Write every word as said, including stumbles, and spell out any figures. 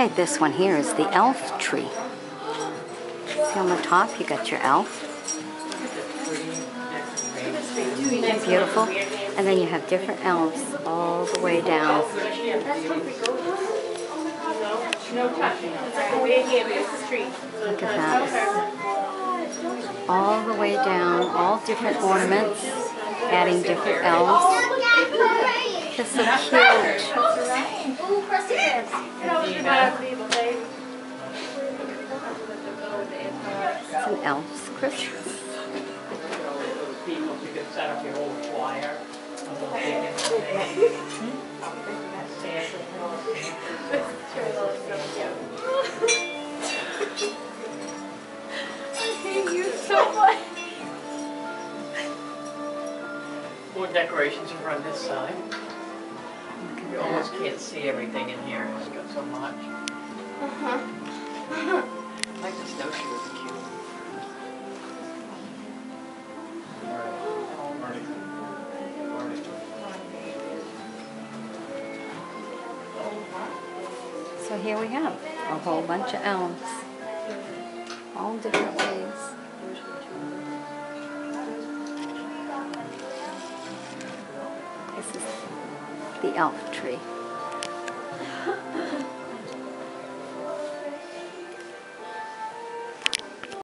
Okay, this one here is the elf tree. See on the top, you got your elf. Beautiful. And then you have different elves all the way down. Look at that. All the way down, all different ornaments, adding different elves. Just so cute. It's an elf's Christmas. You could set up your old flyer. I hate you so much. More decorations are on this side. You almost can't see everything in here. It's got so much. I like the snowshoes. So here we have a whole bunch of elves, all different ways. This is the elf tree.